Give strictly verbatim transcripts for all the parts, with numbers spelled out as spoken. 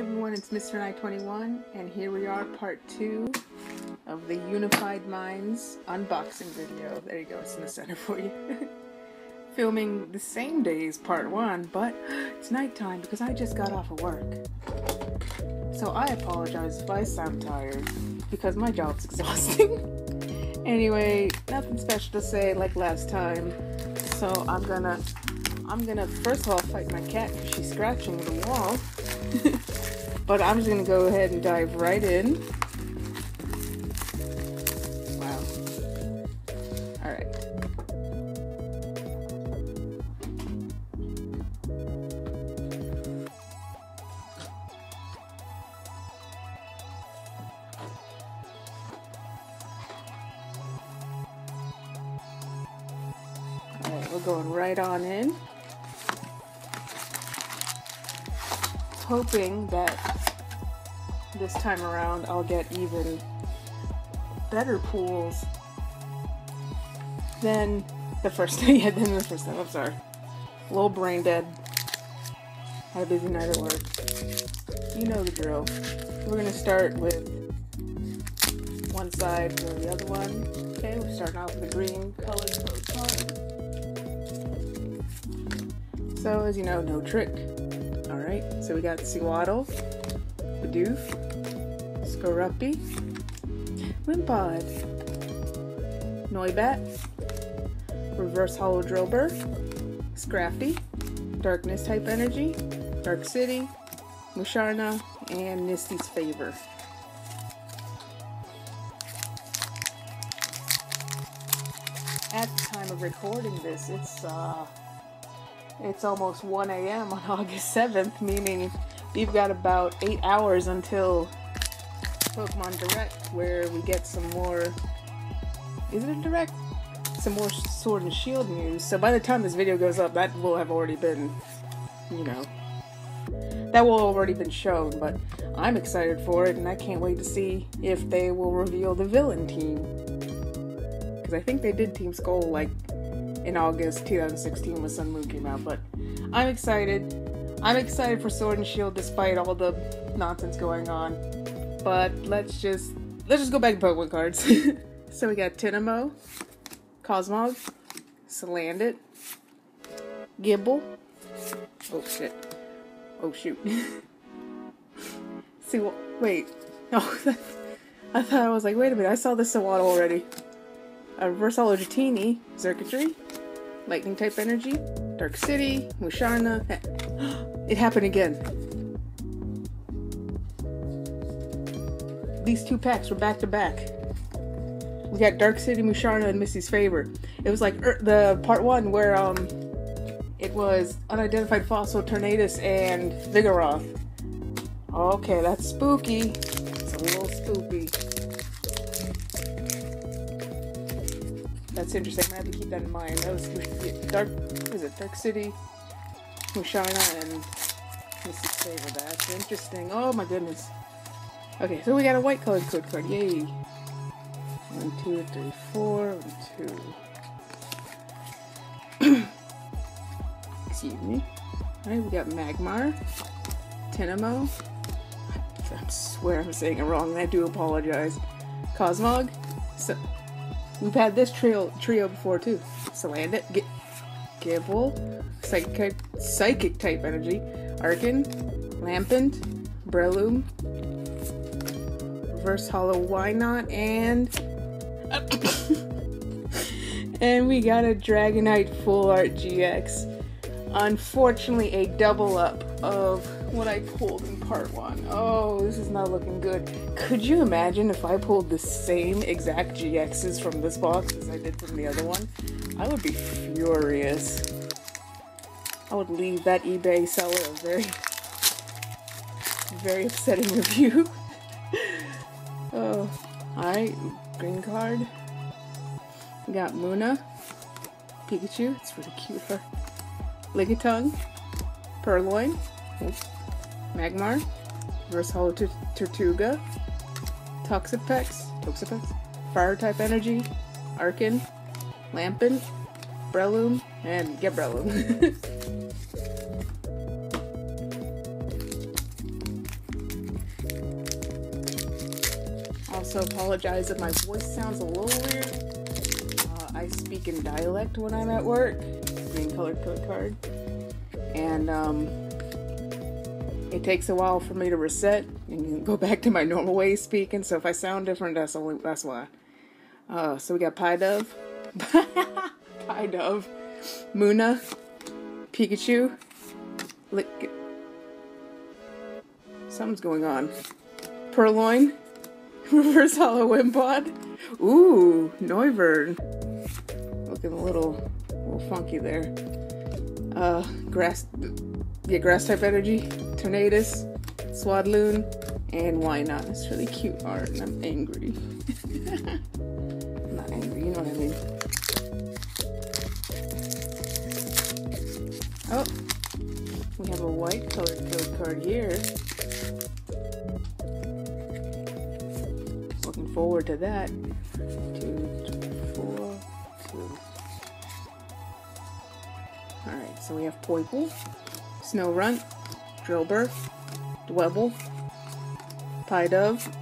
Hey everyone, it's Mister Night twenty-one, and here we are, part two of the Unified Minds unboxing video. There you go, it's in the center for you. Filming the same day as part one, but it's nighttime because I just got off of work. So I apologize if I sound tired, because my job's exhausting. Anyway, nothing special to say like last time, so I'm gonna, I'm gonna first of all fight my cat because she's scratching the wall. But I'm just gonna go ahead and dive right in. Wow. Alright. Alright, we're going right on in. Hoping that this time around I'll get even better pools than the first time. Yeah, than the first time. I'm sorry. A little brain dead. Had a busy night at work. You know the drill. We're gonna start with one side or the other one. Okay, we're starting out with the green colored Pokemon. So as you know, no trick. Alright, so we got Seawaddle, Bidoof, Skorupi, Wimpod, Noibat, Reverse Hollow Drillbur, Scrafty, Darkness Type Energy, Dark City, Musharna, and Misty's Favor. At the time of recording this, it's uh It's almost one A M on August seventh, meaning we've got about eight hours until Pokemon Direct, where we get some more, is it a Direct? Some more Sword and Shield news. So by the time this video goes up, that will have already been, you know, that will have already been shown, but I'm excited for it, and I can't wait to see if they will reveal the villain team. Because I think they did Team Skull, like, in August two thousand sixteen when Sun Moon came out, but I'm excited. I'm excited for Sword and Shield despite all the nonsense going on. But let's just let's just go back to Pokemon cards. So we got Tinamo, Cosmog, Salandit, Gibble. Oh shit. Oh shoot. See what wait. No, I thought I was like, wait a minute, I saw this Seawaddle already. A Reverse Hollow Dratini, Zerkatry, Lightning Type Energy, Dark City, Musharna. It happened again. These two packs were back to back. We got Dark City, Musharna, and Misty's Favor. It was like er, the part one where um, it was Unidentified Fossil, Tornadus, and Vigoroth. Okay, that's spooky. It's a little spooky. That's interesting. I'm gonna have to keep that in mind. That was Dark. What is it? Dark City, Musharna, and Misty's Favor. That's interesting. Oh my goodness. Okay, so we got a white colored code card. Yay! One, two, three, four. One, two. Excuse me. All right, we got Magmar, Tinamo. I swear I'm saying it wrong, and I do apologize. Cosmog. So. We've had this trio trio before too. Salandit, Gibble, Psychic Psychic Type Energy, Arcan, Lampent, Breloom, Reverse Hollow Why Not, and and we got a Dragonite Full Art G X. Unfortunately, a double up of what I pulled in part one. Oh, this is not looking good. Could you imagine if I pulled the same exact G Xs from this box as I did from the other one? I would be furious. I would leave that eBay seller a very, very upsetting review. Oh, alright, green card. We got Muna, Pikachu, it's really cute, her. Ligatung, Purloin, oops. Magmar, Reverse Hollow Tortuga, Toxapex, Toxapex, Fire Type Energy, Arcan, Lampent, Breloom, and get Breloom. also apologize if my voice sounds a little weird. Uh, I speak in dialect when I'm at work. Green color code card. And um, it takes a while for me to reset and go back to my normal way of speaking. So if I sound different, that's only that's why. Uh, so we got Piedove, Piedove, Muna, Pikachu, Lick. Something's going on. Purloin, Reverse Holo Wimpod. Ooh, Noivern. Looking a little, a little funky there. Uh, grass, yeah, grass type energy, Tornadus, Swadloon, and Why Not? It's really cute art, and I'm angry. I'm not angry, you know what I mean. Oh, we have a white colored code card here. Looking forward to that. two, four, two. Alright, so we have Poiple, Snowrunt, Drillbur, Dwebble, Piedove,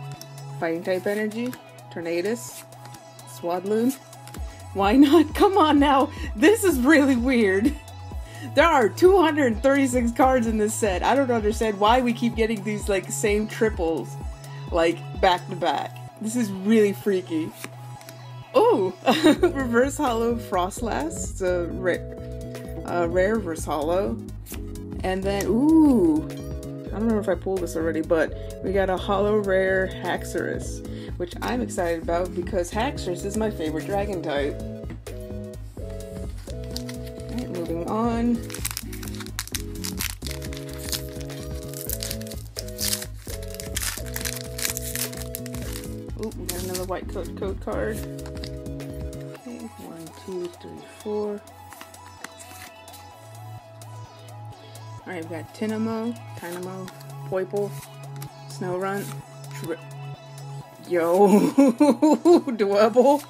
Fighting Type Energy, Tornadus, Swadloon. Why Not? Come on now! This is really weird! There are two hundred thirty-six cards in this set. I don't understand why we keep getting these, like, same triples, like, back to back. This is really freaky. Oh! Reverse Holo Frostlass. It's a rare, uh, rare Reverse Holo. And then, ooh! I don't remember if I pulled this already, but we got a Holo Rare Haxorus, which I'm excited about because Haxorus is my favorite Dragon type. Alright, moving on. Oop, we got another white code, code card. Okay, one, two, three, four. Alright, we've got Tynamo, Tynamo, Poiple, Snowrunt, Tri Yo, Dwebble,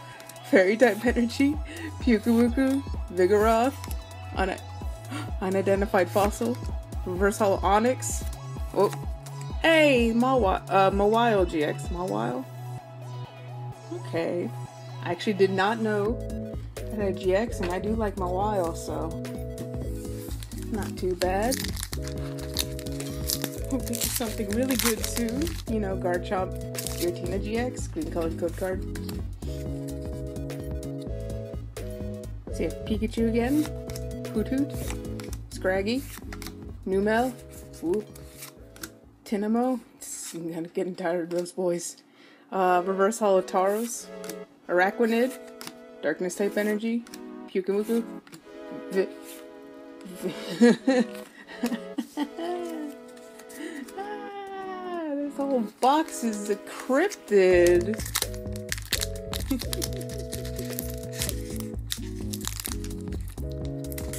Fairy type energy, Pukawuku, Vigoroth, un Unidentified Fossil, Reverse Holo Onix, oh, hey, Mawile, uh, Mawile G X, Mawile? Okay, I actually did not know that I had G X, and I do like Mawile, so. Not too bad. Hope this is something really good too. You know, Garchomp Giratina G X, green colored code card. So you have Pikachu again, Hoot Hoot, Scraggy, Numel, Whoop, Tynamo. I'm kind of getting tired of those boys. Uh, Reverse Holo Tauros, Araquanid, Darkness type energy, Pukawuku, V. Ah, this whole box is decrypted.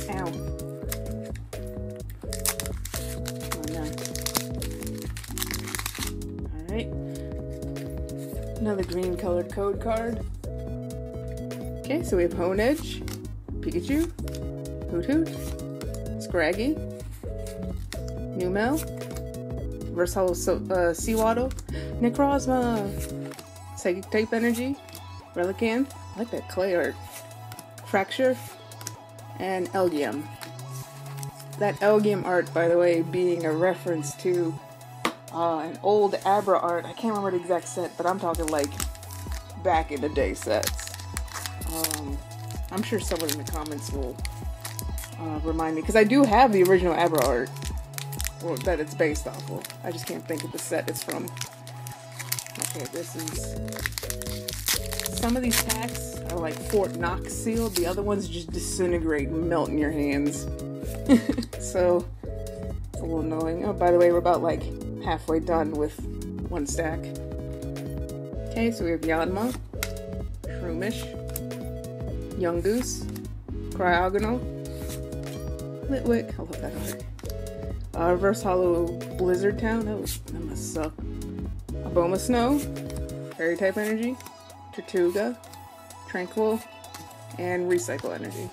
Ow. Oh, no. Alright. Another green colored code card. Okay, so we have Honedge, Pikachu, Hoot Hoot, Scraggy, Numel, Reverse Holo uh, Seawaddle, Necrozma, Psychic Type Energy, Relicanth, I like that clay art, Fracture, and Elgium. That Elgium art, by the way, being a reference to uh, an old Abra art. I can't remember the exact set, but I'm talking like back in the day sets. Um, I'm sure someone in the comments will Uh, remind me, because I do have the original Abra art or that it's based off of. I just can't think of the set it's from. Okay, this is... Some of these packs are like Fort Knox sealed. The other ones just disintegrate and melt in your hands. So, it's a little annoying. Oh, by the way, we're about like halfway done with one stack. Okay, so we have Yanma, Shroomish, Young Goose, Cryogonal, Litwick, I love that art. Uh, Reverse Holo Blizzard Town, that, was, that must suck. Aboma Snow, Fairy Type Energy, Tortuga, Tranquil, and Recycle Energy.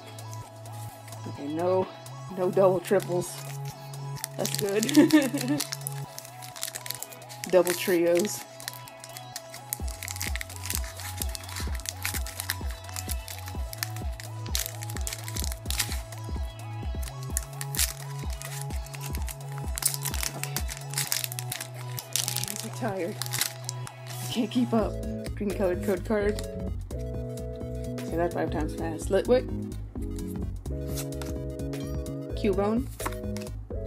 Okay, no, no double triples. That's good. Double trios. tired. I can't keep up. Green colored code card. Say that five times fast. Litwick. Cubone.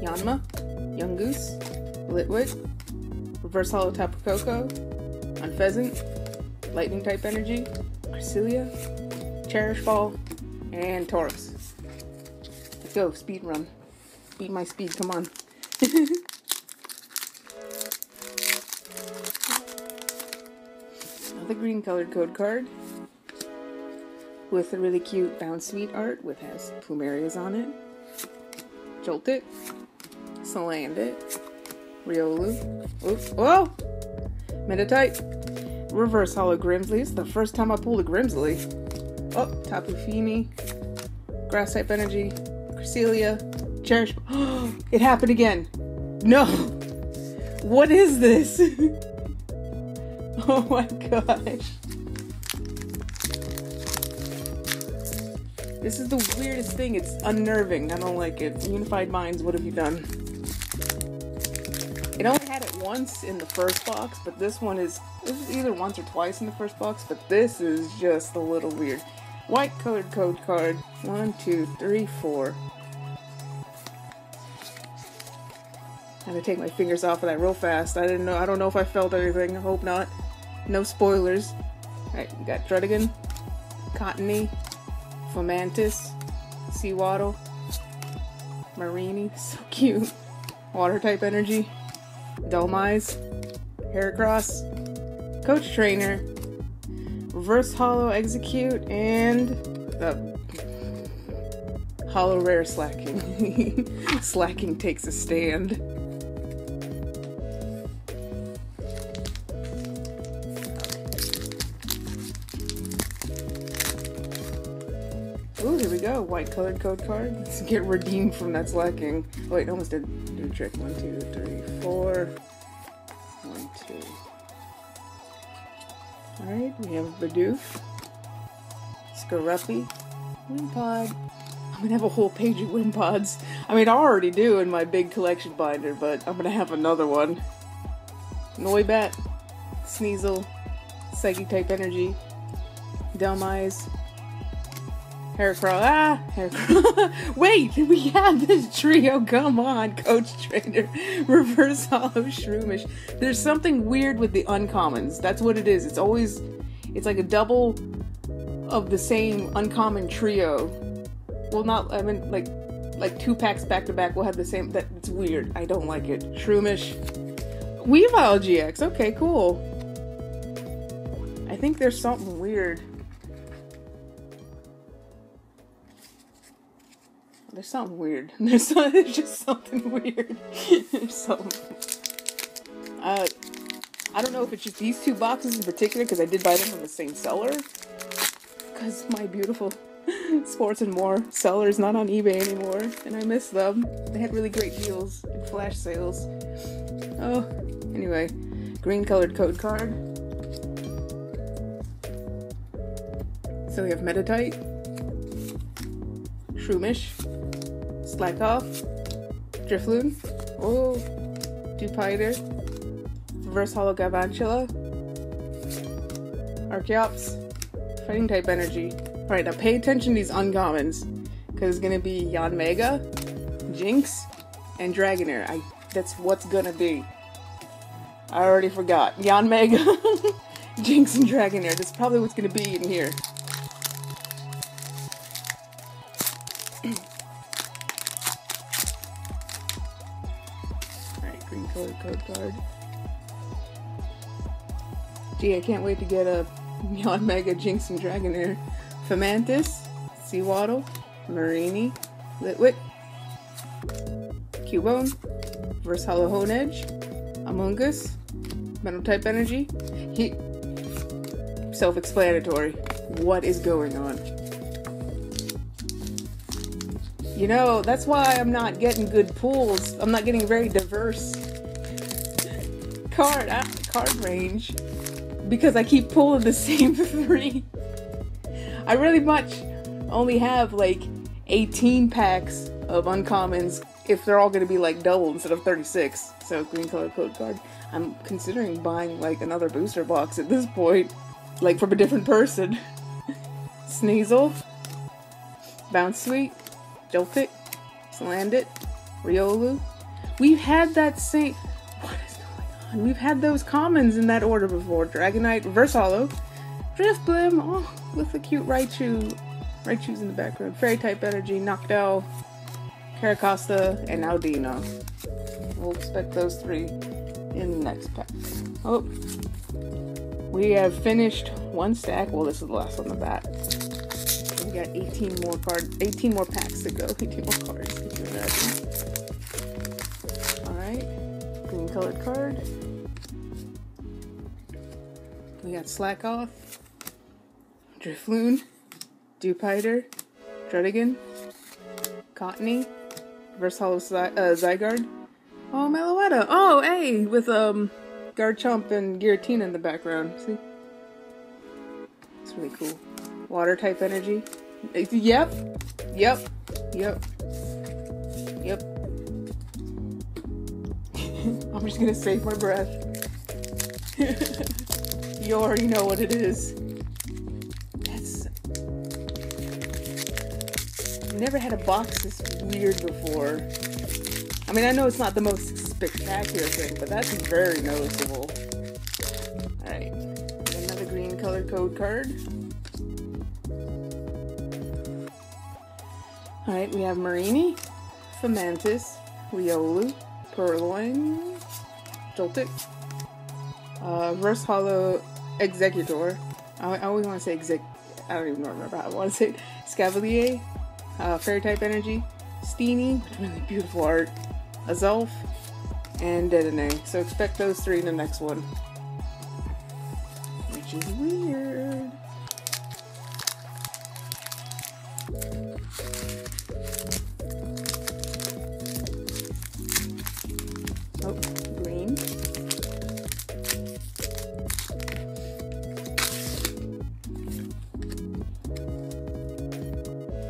Yanma. Yungoos. Litwick. Reverse Holo Tapu Koko. Unpheasant. Lightning type energy. Cresselia. Cherish Ball. And Taurus. Let's go. Speed run. Beat my speed. Come on. Another green colored code card with a really cute Bound Sweet art with has plumerias on it. Joltik, Salandit, Riolu. Oops! Whoa! Meditite, Reverse Holo Grimsley. It's the first time I pulled a Grimsley. Oh, Tapu Fini, Grass type energy, Cresselia, Cherish. Oh, it happened again. No! What is this? Oh my gosh. This is the weirdest thing. It's unnerving. I don't like it. Unified Minds, what have you done? It only had it once in the first box, but this one is, this is either once or twice in the first box, but this is just a little weird. White colored code card. One, two, three, four. I had to take my fingers off of that real fast. I didn't know. I don't know if I felt anything. I hope not. No spoilers. Alright, we got Drudigan, Cottony, Fomantis, Seawaddle, Marini, so cute. Water type energy, Dolmize, Heracross, Coach Trainer, Reverse Holo Execute, and the Holo Rare Slacking. Slacking takes a stand. White colored code card. Let's get redeemed from that slacking. Oh, wait, almost did do a trick. One, two, three, four. One, two. Alright, we have Bidoof. Skorupi. Wimpod. I'm gonna have a whole page of Wimpods. I mean, I already do in my big collection binder, but I'm gonna have another one. Noibat. Sneasel. Psychic type energy. Delmize. Heracross, ah, Heracross. Wait, we have this trio, come on, Coach Trainer, Reverse Holo Shroomish. There's something weird with the uncommons, that's what it is, it's always, it's like a double of the same uncommon trio. Well, not, I mean, like, like two packs back to back will have the same, that, it's weird, I don't like it. Shroomish, Weavile G X, okay, cool. I think there's something weird. There's something weird. There's, some, there's just something weird. There's something. Uh, I don't know if it's just these two boxes in particular, because I did buy them from the same seller. Because my beautiful Sports and More seller is not on eBay anymore, and I miss them. They had really great deals and flash sales. Oh, anyway. Green colored code card. So we have Meditite. Shroomish. Slackoff, Drifloon, oh, Dewpider, Reverse Holo Galvantula, Archeops, Fighting Type Energy. Alright, now pay attention to these uncommons, because it's gonna be Yanmega, Jinx, and Dragonair. I, that's what's gonna be. I already forgot. Yanmega, Jinx, and Dragonair. That's probably what's gonna be in here. Code card. Gee, I can't wait to get a Yanmega, Jinx, and Dragonair. Fomantis, Seawaddle, Marini, Litwick, Cubone, Reverse Holo Honedge, Amoongus, Metal Type Energy. He self-explanatory. What is going on? You know, that's why I'm not getting good pulls. I'm not getting very diverse card uh, card range, because I keep pulling the same three. I really much only have like eighteen packs of uncommons if they're all going to be like doubled instead of thirty-six. So green color code card. I'm considering buying like another booster box at this point, like from a different person. Sneasel, Bounsweet, Joltik, Slandit, Riolu. We've had that same. What is going on? We've had those commons in that order before. Dragonite, Versalo, Drifblim, oh, with the cute Raichu. Raichu's in the background. Fairy type energy, Noctowl, Caracosta, and Aldino. We'll expect those three in the next pack. Oh, we have finished one stack. Well, this is the last one of that. We got eighteen more cards, eighteen more packs to go. eighteen more cards. Can you imagine? All right, green colored card. We got Slackoth, Drifloon, Dewpider, Drudigan, Cottony, Versalo uh, Zygarde. Oh, Meloetta! Oh, hey! With, um, Garchomp and Giratina in the background. See? It's really cool. Water-type energy. Yep! Yep! Yep. Yep. I'm just gonna save my breath. You already know what it is. That's... I've never had a box this weird before. I mean, I know it's not the most spectacular thing, but that's very noticeable. Alright, another green color code card. Alright, we have Marini, Fomantis, Riolu, Purloin, Joltik, uh, Versalo Exeggutor. I, I always want to say Exeg... I don't even remember how I want to say it. Scavalier, uh, Fairy-type energy, Steenie, really beautiful art, Azulf, and Dedenne. So expect those three in the next one. Which is weird. Oh, green.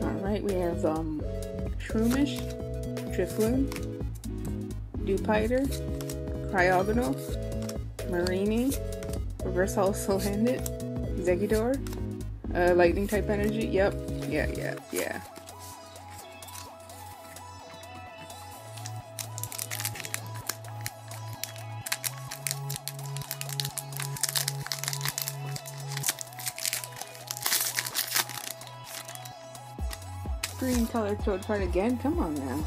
Alright, we have, um, Shroomish, Drifloon, Dewpider, Cryogonal, Marini, Versalo Solandit, Exeggutor, uh, Lightning type energy, yep, yeah, yeah, yeah. Green color code card again, come on now.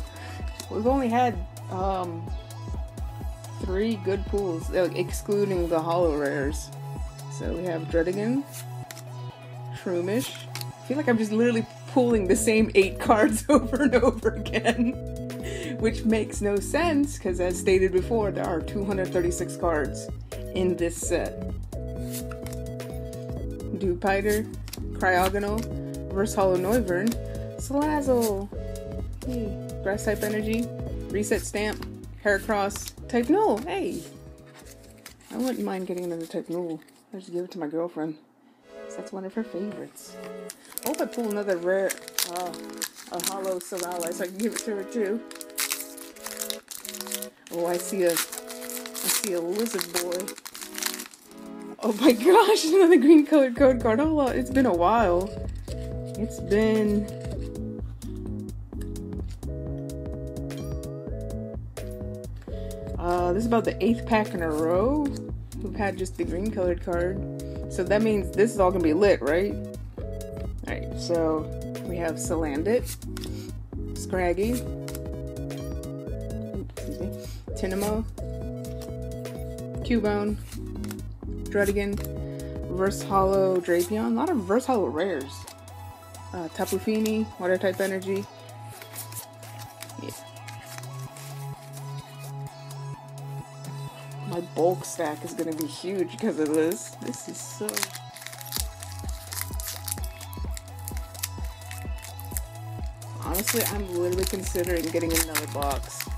We've only had Um, three good pools, uh, excluding the holo rares. So we have Drudigan, Shroomish. I feel like I'm just literally pulling the same eight cards over and over again, which makes no sense because, as stated before, there are two hundred thirty-six cards in this set. Dewpider, Cryogonal, Versalo Noivern, Salazzle, hey, Grass type energy. Reset Stamp, Heracross, Type Null, hey! I wouldn't mind getting another Type Null. I'll just give it to my girlfriend, because that's one of her favorites. I hope I pull another rare, uh, a holo Sorala so I can give it to her too. Oh, I see a, I see a lizard boy. Oh my gosh, another green colored code card. Oh, it's been a while. It's been... Uh, this is about the eighth pack in a row we've had just the green colored card, so that means this is all gonna be lit, right? Alright, so we have Salandit, Scraggy, oops, excuse me, Tinamo, Cubone, Drudigan, Versalo Drapion, a lot of Versalo rares, uh, Tapu Fini, Water type energy. My bulk stack is gonna be huge because of this. This is so... Honestly, I'm literally considering getting another box.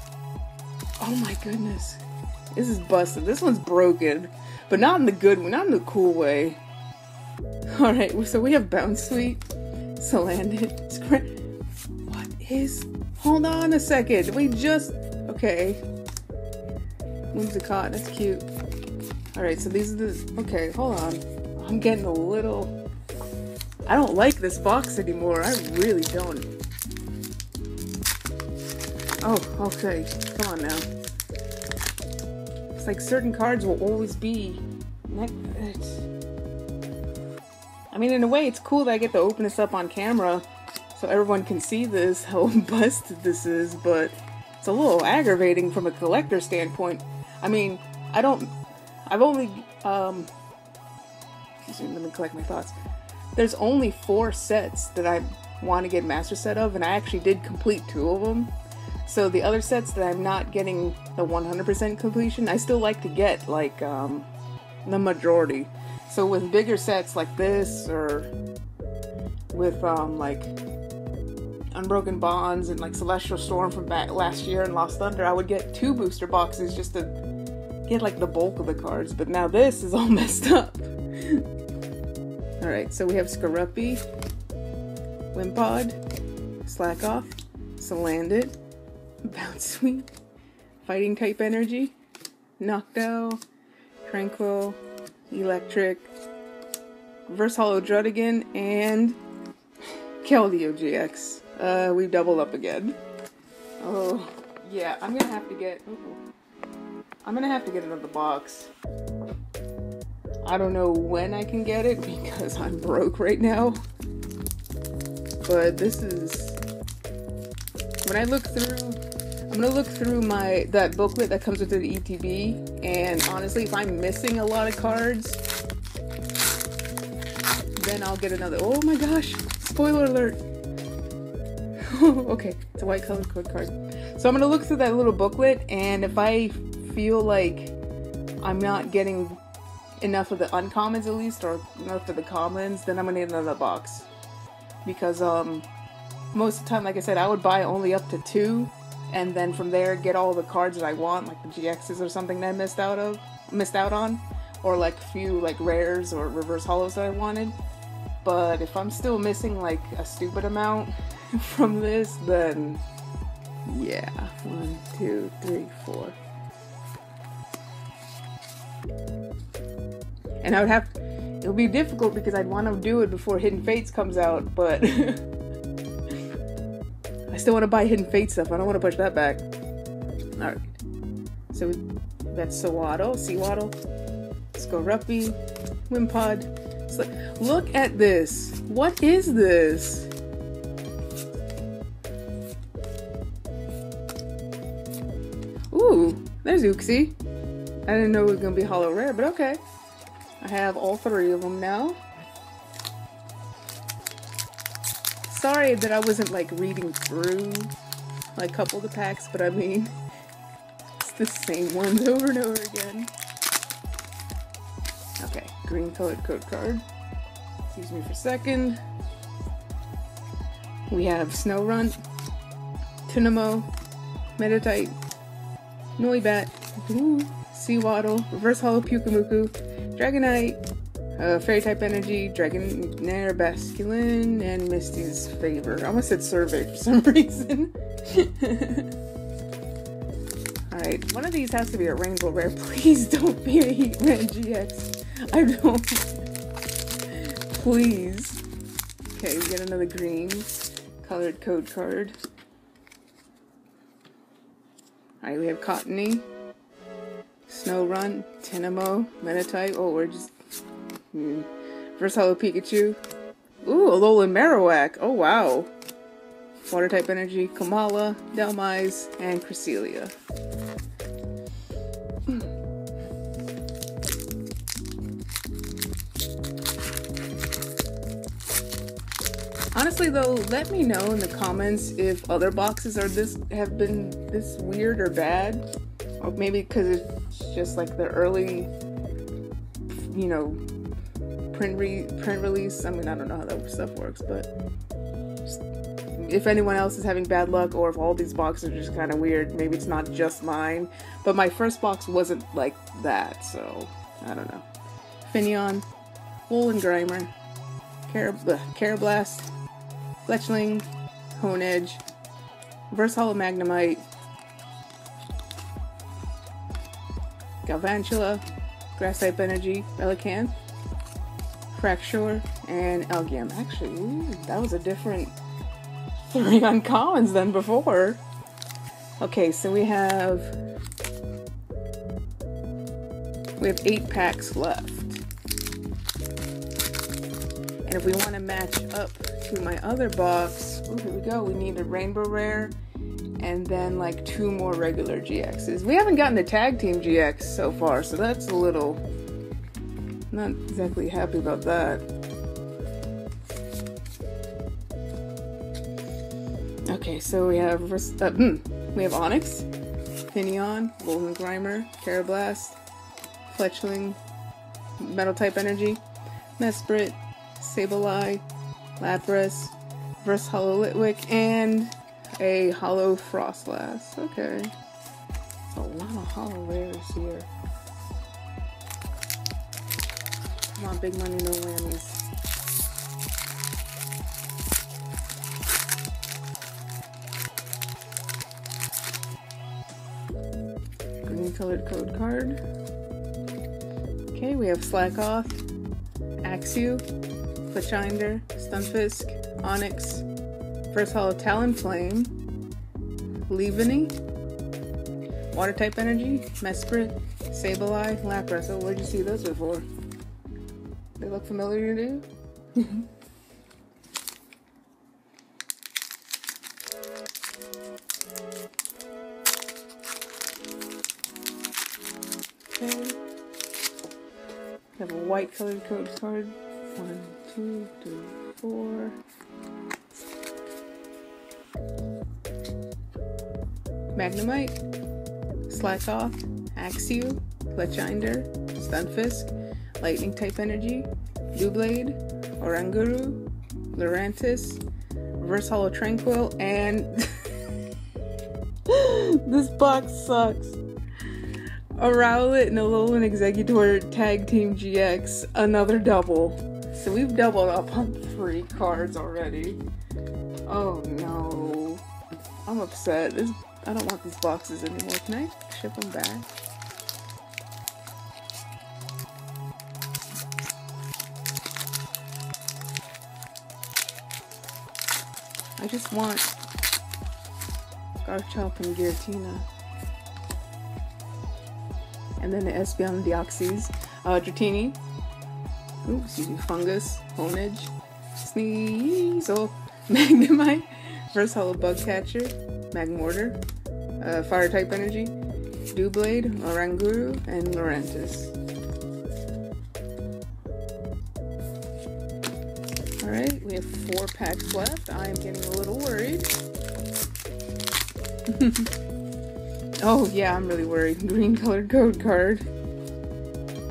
Oh my goodness. This is busted. This one's broken. But not in the good way, not in the cool way. Alright, so we have Bounsweet, Salandit, Scra- What is Hold on a second. We just... Okay. Whimsicott. That's cute. Alright, so these are the... Okay, hold on. I'm getting a little... I don't like this box anymore. I really don't. Oh, okay. Come on now. It's like certain cards will always be... I mean, in a way, it's cool that I get to open this up on camera so everyone can see this, how busted this is, but it's a little aggravating from a collector standpoint. I mean, I don't... I've only... Um, let me collect my thoughts. There's only four sets that I want to get master set of, and I actually did complete two of them. So the other sets that I'm not getting the one hundred percent completion, I still like to get, like, um... the majority. So with bigger sets like this, or with um like Unbroken Bonds and like Celestial Storm from back last year and Lost Thunder, I would get two booster boxes just to get like the bulk of the cards, but now this is all messed up. Alright, so we have Skorupi, Wimpod, Slackoff, Salandit, Bouncewing, Fighting Type Energy, Noctowl, Tranquil, Electric, Reverse Hollow Druddigan, and Keldeo G X. Uh, we've doubled up again. Oh, yeah, I'm gonna have to get... Ooh, I'm gonna have to get another box. I don't know when I can get it because I'm broke right now. But this is... When I look through... I'm gonna look through my that booklet that comes with the E T B, and honestly, if I'm missing a lot of cards, then I'll get another. Oh my gosh! Spoiler alert! Okay, it's a white colored code card. So I'm gonna look through that little booklet, and if I feel like I'm not getting enough of the uncommons at least, or enough of the commons, then I'm gonna need another box. Because um, most of the time, like I said, I would buy only up to two. And then from there, get all the cards that I want, like the G Xs or something that I missed out of, missed out on, or like few like rares or reverse hollows that I wanted. But if I'm still missing like a stupid amount from this, then yeah, one, two, three, four. And I would have, it would be difficult because I'd want to do it before Hidden Fates comes out, but. I still want to buy Hidden Fates stuff. I don't want to push that back. Alright. So that's Seawaddle, Seawaddle, Skorupi, Wimpod. So, look at this. What is this? Ooh, there's Uxie. I didn't know it was going to be hollow rare, but okay. I have all three of them now. Sorry that I wasn't like reading through like a couple of the packs, but I mean, it's the same ones over and over again. Okay, green colored code card. Excuse me for a second. We have Snowrunt, Tynamo, Meditite, Noibat, Seawaddle, Reverse Hollow Pyukumuku, Dragonite, Uh, Fairy-type energy, Dragonair, Basculin, and Misty's Favor. I almost said Survey for some reason. Alright, one of these has to be a Rainbow Rare. Please don't be a Heatran G X. I don't. Please. Okay, we get another green colored code card. Alright, we have Cottony, Snowrun, Tynamo, Meditite. Oh, we're just... Hmm. First Hollow Pikachu. Ooh, Alolan Marowak. Oh, wow. Water type energy. Kamala, Delmise, and Cresselia. Honestly, though, let me know in the comments if other boxes are this have been this weird or bad. Or maybe because it's just like the early, you know, Print, re print release. I mean, I don't know how that stuff works, but just, if anyone else is having bad luck, or if all these boxes are just kind of weird, maybe it's not just mine. But my first box wasn't like that, so I don't know. Finneon, Woolen Grimer, Carablast, Fletchling, Honedge, Reverse Hollow Magnemite. Galvantula. Grass-type Energy. Relicanth. Fracture and Elgium. Actually, ooh, that was a different three uncommons than before. Okay, so we have we have eight packs left, and if we want to match up to my other box, ooh, here we go. We need a Rainbow Rare, and then like two more regular G Xs. We haven't gotten the Tag Team G X so far, so that's a little. Not exactly happy about that. Okay, so we have uh, mm, we have Onix, Finneon, Golden Grimer, Carablast, Fletchling, Metal Type Energy, Mesprit, Sableye, Lapras, Reverse Hollow Litwick, and a Hollow Frostlass. Okay, that's a lot of Hollow Rares here. Come on, big money, no whammies. Green colored code card. Okay, we have Slackoth, Axew, Fletchinder, Stunfisk, Onix, First Hollow Talonflame, Leavanny, Water Type Energy, Mesprit, Sableye, Lapras. Oh, where'd you see those before? They look familiar to you? Okay. We have a white colored code card. One, two, three, four. Magnemite, Slackoth, Axew, Fletchinder, Stunfisk, Lightning Type Energy, Dewblade, Oranguru, Lurantis, Reverse Hollow Tranquil, and this box sucks. A Rowlet and Alolan Exeggutor Tag Team G X, another double. So we've doubled up on three cards already. Oh no, I'm upset. This, I don't want these boxes anymore. Can I ship them back? I just want Garchomp and Giratina. And then the Espeon Deoxys. Uh, Dratini. Oops, excuse me. Fungus. Honedge. Sneasel. Magnemite. Reverse Hollow Bugcatcher. Magmortar. Uh, Fire Type Energy. Dewblade. Oranguru. And Lurantis. Alright, we have four packs left. I am getting a little worried. Oh yeah, I'm really worried. Green colored code card.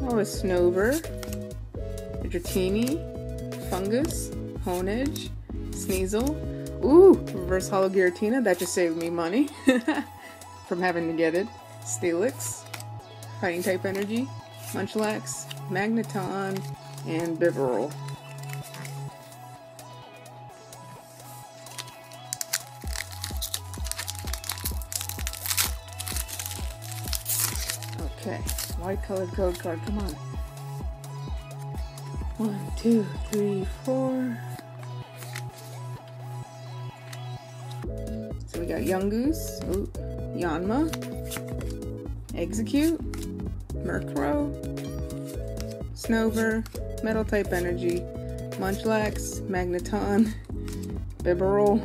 Oh, a Snover, a Dratini, Fungus, Honedge, Sneasel. Ooh, Reverse Hollow Giratina. That just saved me money from having to get it. Steelix, Fighting Type Energy, Munchlax, Magneton, and Bibarel. Okay, white colored code card, come on. One, two, three, four. So we got Young Goose, ooh, Yanma, Execute, Murkrow, Snover, Metal Type Energy, Munchlax, Magneton, Bibarel,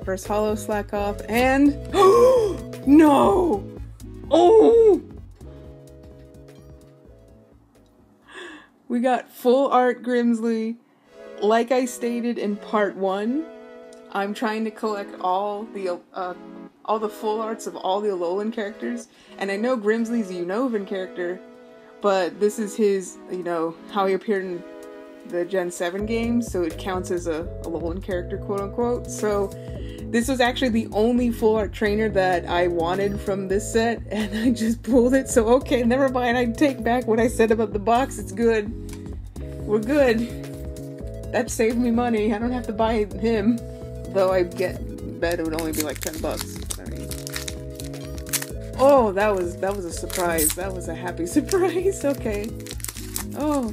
Reverse Hollow Slackoff, and no! Oh! We got full art Grimsley. Like I stated in part one, I'm trying to collect all the uh, all the full arts of all the Alolan characters, and I know Grimsley's a Unova character, but this is his, you know, how he appeared in the Gen seven games, so it counts as a Alolan character, quote-unquote, so this was actually the only full art trainer that I wanted from this set, and I just pulled it, so okay, never mind, I take back what I said about the box, it's good. We're good. That saved me money, I don't have to buy him, though I get bet it would only be like ten bucks. Oh, that was that was a surprise. That was a happy surprise. Okay. Oh.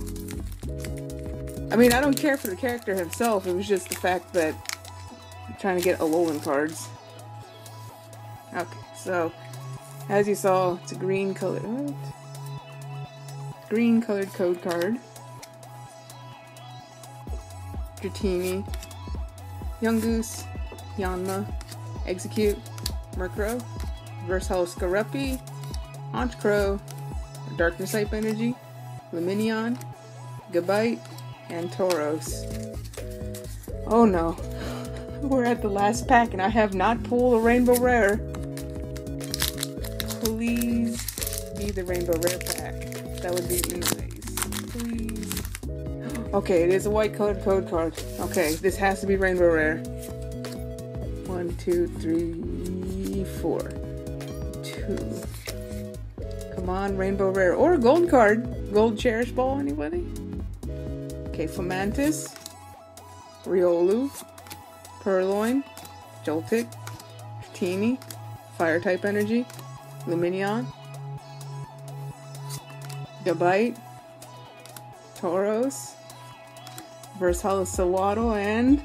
I mean, I don't care for the character himself. It was just the fact that I'm trying to get Alolan cards. Okay, so as you saw, it's a green color. What? Green colored code card. Dratini. Yungoos. Yanma. Execute. Murkrow. Versatile Scarupy. Honchkrow. Darkness Type Energy. Luminion. Gabite. And Tauros. Oh no. We're at the last pack and I have not pulled a Rainbow Rare. Please be the Rainbow Rare pack. That would be nice. Please. Okay, it is a white colored code card. Okay, this has to be Rainbow Rare. One, two, three, four. Two. Come on, Rainbow Rare. Or a gold card. Gold Cherish Ball, anybody? Okay, Flamantis, Riolu, Purloin, Joltik, Dratini, Fire-type Energy, Luminion, Gabite, Tauros, Versalisawaddle, and...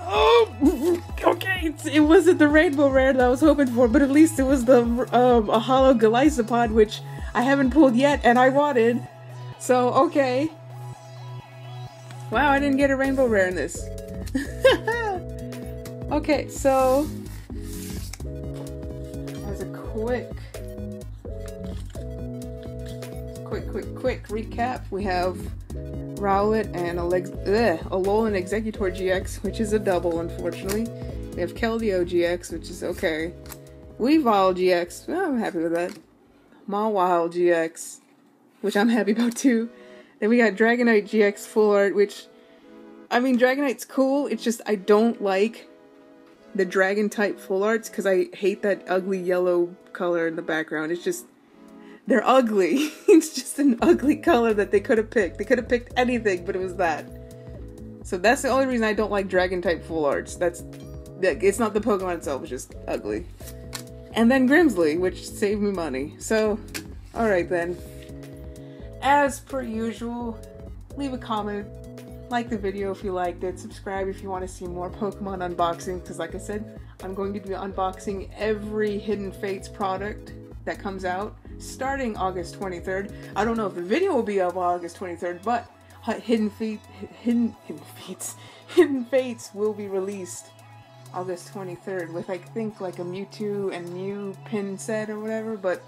Oh! Okay, it wasn't the Rainbow Rare that I was hoping for, but at least it was the um, a Holo Golisopod, which I haven't pulled yet, and I wanted. So, okay. Wow, I didn't get a Rainbow Rare in this. Okay, so as a quick, quick, quick, quick recap, we have Rowlet and Alex ugh, Alolan Exeggutor G X, which is a double, unfortunately. We have Keldeo G X, which is okay. Weavile G X, oh, I'm happy with that. Mawile G X, which I'm happy about too. Then we got Dragonite G X Full Art, which, I mean, Dragonite's cool, it's just I don't like the Dragon-type Full Arts, because I hate that ugly yellow color in the background. It's just, they're ugly. It's just an ugly color that they could have picked. They could have picked anything, but it was that. So that's the only reason I don't like Dragon-type Full Arts. That's, it's not the Pokemon itself, it's just ugly. And then Grimsley, which saved me money. So, alright then. As per usual, leave a comment, like the video if you liked it, subscribe if you want to see more Pokemon unboxing, because like I said, I'm going to be unboxing every Hidden Fates product that comes out starting August twenty-third. I don't know if the video will be up August twenty-third, but Hidden Fate, Hidden, Hidden Fates, Hidden Fates will be released August twenty-third with I think like a Mewtwo and Mew pin set or whatever, but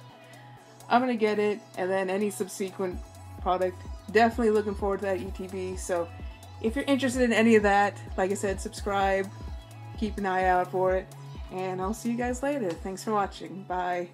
I'm gonna get it, and then any subsequent product. Definitely looking forward to that E T B, so if you're interested in any of that, like I said, subscribe, keep an eye out for it, and I'll see you guys later. Thanks for watching. Bye.